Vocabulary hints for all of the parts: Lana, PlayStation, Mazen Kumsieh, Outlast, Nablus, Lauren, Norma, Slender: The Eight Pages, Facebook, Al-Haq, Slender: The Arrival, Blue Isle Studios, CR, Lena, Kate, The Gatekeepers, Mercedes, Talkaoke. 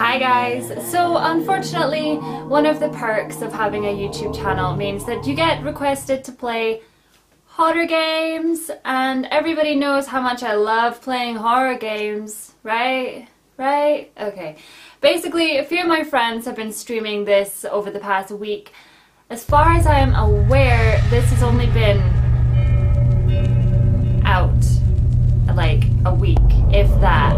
Hi guys! So unfortunately, one of the perks of having a YouTube channel means that you get requested to play horror games, and everybody knows how much I love playing horror games, right? Right? Okay. Basically, a few of my friends have been streaming this over the past week. As far as I am aware, this has only been out like a week, if that.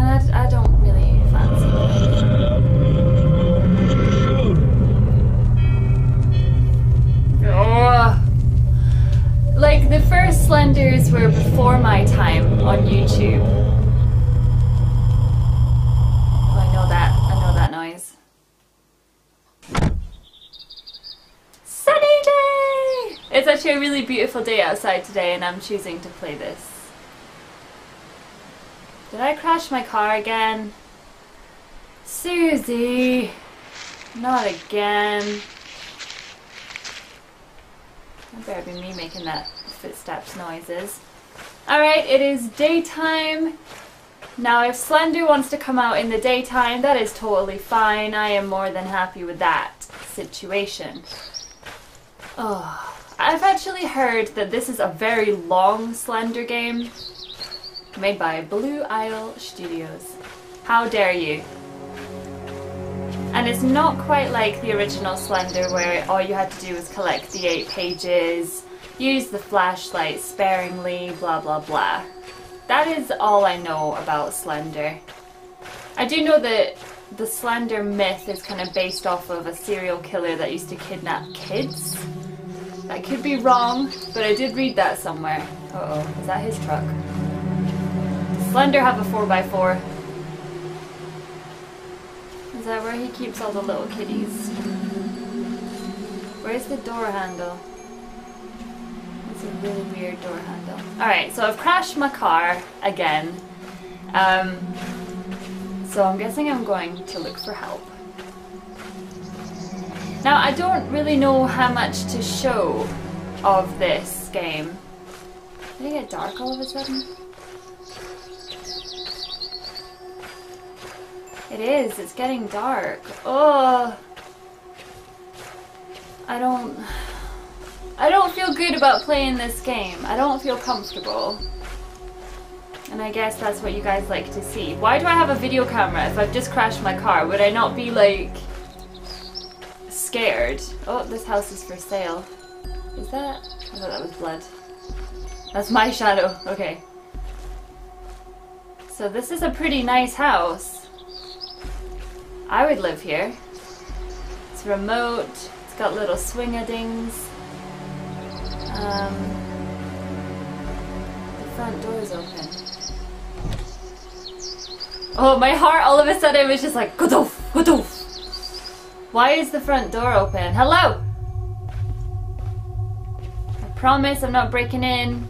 And I don't really fancy it. Like, the first Slenders were before my time on YouTube. Oh, I know that noise. Sunny day! It's actually a really beautiful day outside today, and I'm choosing to play this. Did I crash my car again? Susie! Not again. That better be me making that footsteps noises. Alright, it is daytime. Now if Slender wants to come out in the daytime, that is totally fine. I am more than happy with that situation. Oh, I've actually heard that this is a very long Slender game. Made by Blue Isle Studios. How dare you! And it's not quite like the original Slender, where all you had to do was collect the 8 pages, use the flashlight sparingly, blah blah blah. That is all I know about Slender. I do know that the Slender myth is kind of based off of a serial killer that used to kidnap kids. That could be wrong, but I did read that somewhere. Uh-oh, is that his truck? Slender have a 4x4. Is that where he keeps all the little kitties? Where's the door handle? It's a really weird door handle. Alright, so I've crashed my car again. So I'm guessing I'm going to look for help. Now, I don't really know how much to show of this game. Did it get dark all of a sudden? It is. It's getting dark. Oh, I don't feel good about playing this game. I don't feel comfortable. And I guess that's what you guys like to see. Why do I have a video camera if I've just crashed my car? Would I not be, like, scared? Oh, this house is for sale. Is that? I thought that was blood. That's my shadow. Okay. So this is a pretty nice house. I would live here. It's remote, it's got little swing-a-dings. The front door is open. Oh, my heart all of a sudden was just like, Godoof, Godoof. Why is the front door open? Hello! I promise I'm not breaking in.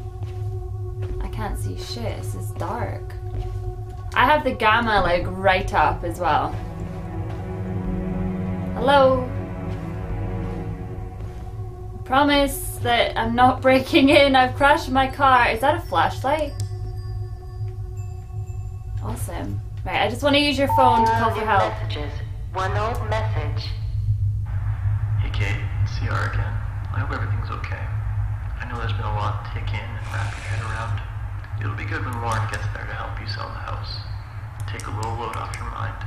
I can't see shit, this is dark. I have the gamma like right up as well. Hello. I promise that I'm not breaking in. I've crashed my car. Is that a flashlight? Awesome. Right, I just want to use your phone to call for help. Messages. One old message. Hey Kate, CR again. I hope everything's okay. I know there's been a lot to take in and wrap your head around. It'll be good when Lauren gets there to help you sell the house. Take a little load off your mind.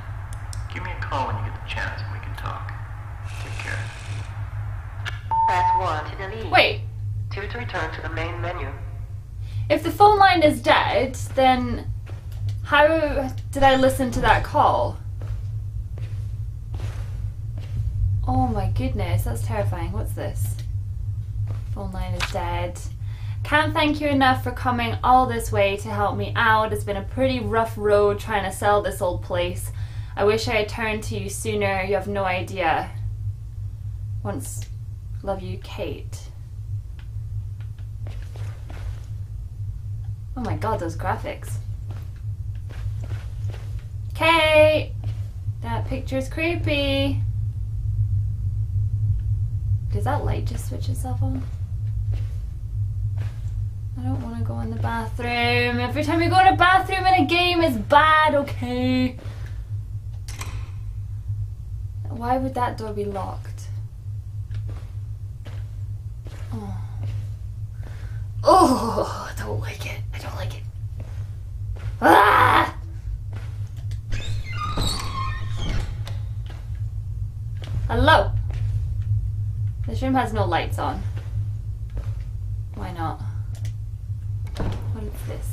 Give me a call when you get the chance and we can talk. Take care. Press 1 to delete. Wait. 2 to return to the main menu. If the phone line is dead, then how did I listen to that call? Oh my goodness, that's terrifying. What's this? Phone line is dead. Can't thank you enough for coming all this way to help me out. It's been a pretty rough road trying to sell this old place. I wish I had turned to you sooner. You have no idea. Once, love you, Kate. Oh my god, those graphics. Kate! That picture's creepy. Does that light just switch itself on? wanna go in the bathroom. Every time you go in a bathroom in a game is bad, okay? Why would that door be locked? Oh. Oh, I don't like it. I don't like it. Ah! Hello. This room has no lights on. Why not? What is this?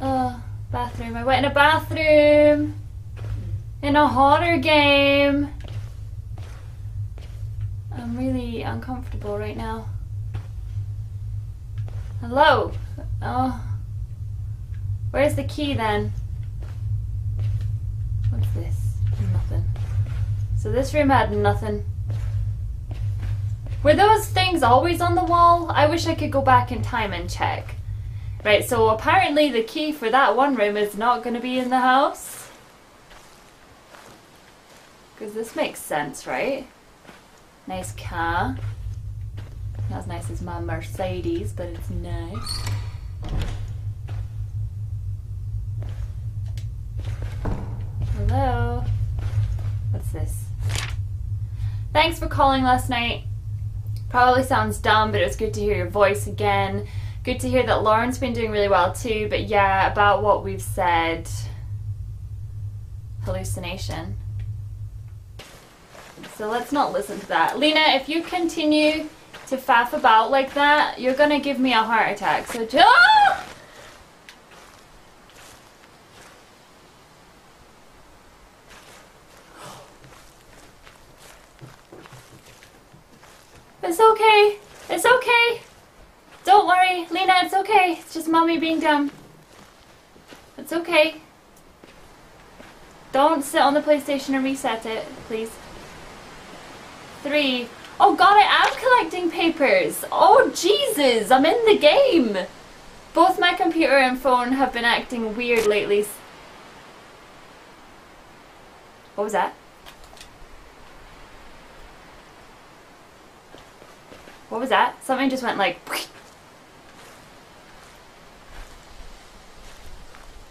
Oh, bathroom. I went in a bathroom. In a horror game. I'm really uncomfortable right now. Hello. Oh. Where's the key then? What's this? Nothing. So this room had nothing. Were those things always on the wall? I wish I could go back in time and check. Right, so apparently the key for that one room is not going to be in the house. Because this makes sense, right? Nice car. Not as nice as my Mercedes, but it's nice. Hello? What's this? Thanks for calling last night. Probably sounds dumb, but it was good to hear your voice again. Good to hear that Lauren's been doing really well too, but yeah, about what we've said. Hallucination. So let's not listen to that. Lena, if you continue to faff about like that, you're gonna give me a heart attack. So just... Ah! It's okay. It's okay. Don't worry, Lena, it's okay. It's just mommy being dumb. It's okay. Don't sit on the PlayStation and reset it, please. 3. Oh god, I am collecting papers. Oh Jesus, I'm in the game. Both my computer and phone have been acting weird lately. What was that? What was that? Something just went like...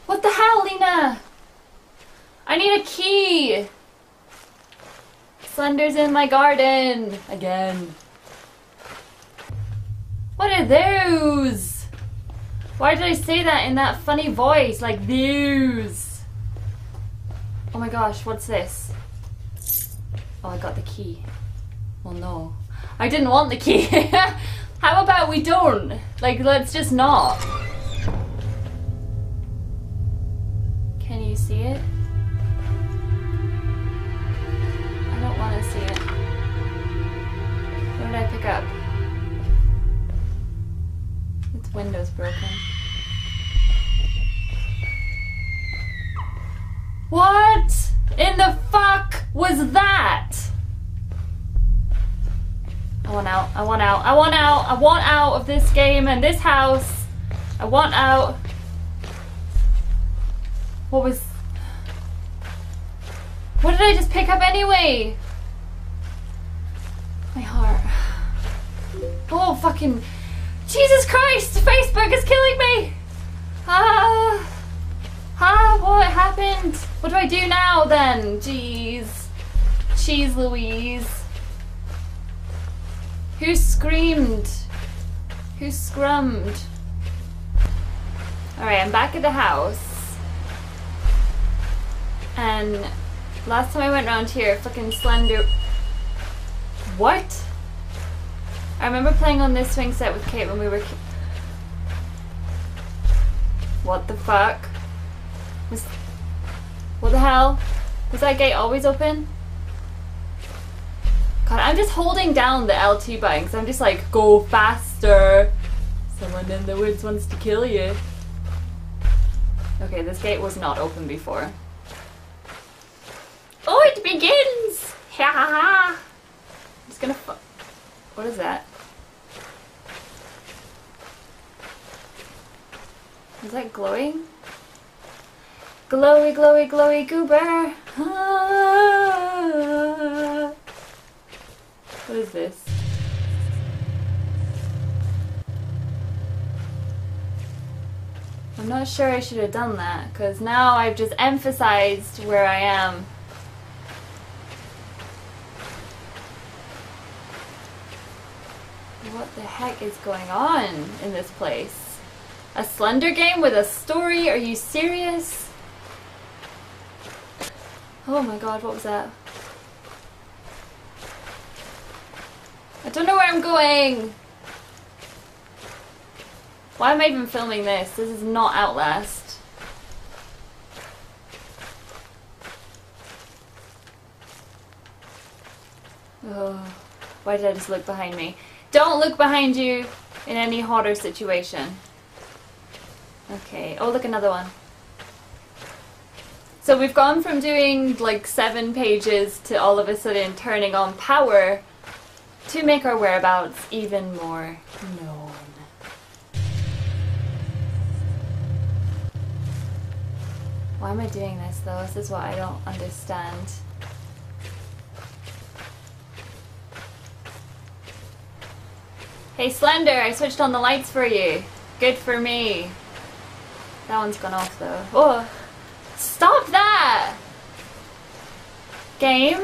What the hell, Lena? I need a key! Slender's in my garden! Again. What are those? Why did I say that in that funny voice? Like, views! Oh my gosh, what's this? Oh, I got the key. Well, no. I didn't want the key. How about we don't? Like, let's just not. Can you see it? I don't want to see it. What did I pick up? Its window's broken. What in the fuck was that? I want out, I want out, I want out, I want out of this game and this house. I want out. What was... What did I just pick up anyway? My heart. Oh fucking... Jesus Christ! Facebook is killing me! What happened? What do I do now then? Jeez. Jeez Louise. Who screamed? Who scrummed? Alright, I'm back at the house. And last time I went around here, fucking Slender... What? I remember playing on this swing set with Kate when we were... What the fuck? What the hell? Was that gate always open? God, I'm just holding down the LT button because I'm just like, go faster. Someone in the woods wants to kill you. Okay, this gate was not open before. Oh, it begins! Ha ha ha! I'm just gonna fu- What is that? Is that glowing? Glowy, glowy, glowy goober! Ah. What is this? I'm not sure I should have done that, because now I've just emphasized where I am. What the heck is going on in this place? A Slender game with a story? Are you serious? Oh my god, what was that? I don't know where I'm going! Why am I even filming this? This is not Outlast. Oh, why did I just look behind me? Don't look behind you in any hotter situation. Okay, oh look, another one. So we've gone from doing like 7 pages to all of a sudden turning on power to make our whereabouts even more known. Why am I doing this though? This is what I don't understand. Hey Slender, I switched on the lights for you. Good for me. That one's gone off though. Oh, stop that! Game?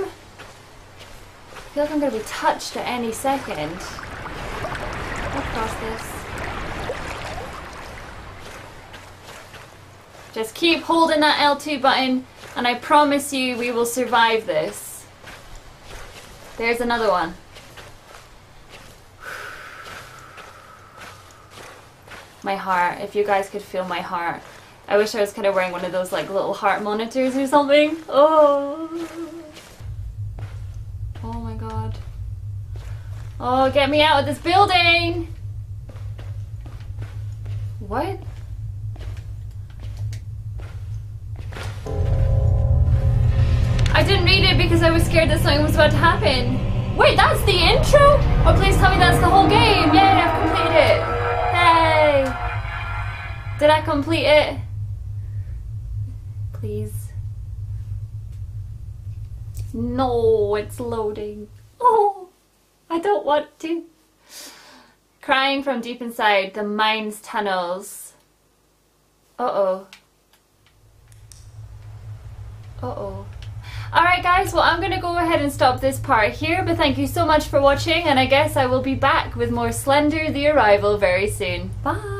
I feel like I'm gonna be touched at any second. I'll cross this. Just keep holding that L2 button and I promise you we will survive this. There's another one. My heart, if you guys could feel my heart. I wish I was kind of wearing one of those like little heart monitors or something. Oh, oh my god. Oh, get me out of this building! What? I didn't read it because I was scared that something was about to happen. Wait, that's the intro? Oh, please tell me that's the whole game. Yay, I've completed it. Did I complete it? Please. No, it's loading. Oh, I don't want to. Crying from deep inside the mine's tunnels. Uh-oh. Uh-oh. Alright guys, well I'm gonna go ahead and stop this part here, but thank you so much for watching and I guess I will be back with more Slender: The Arrival very soon. Bye!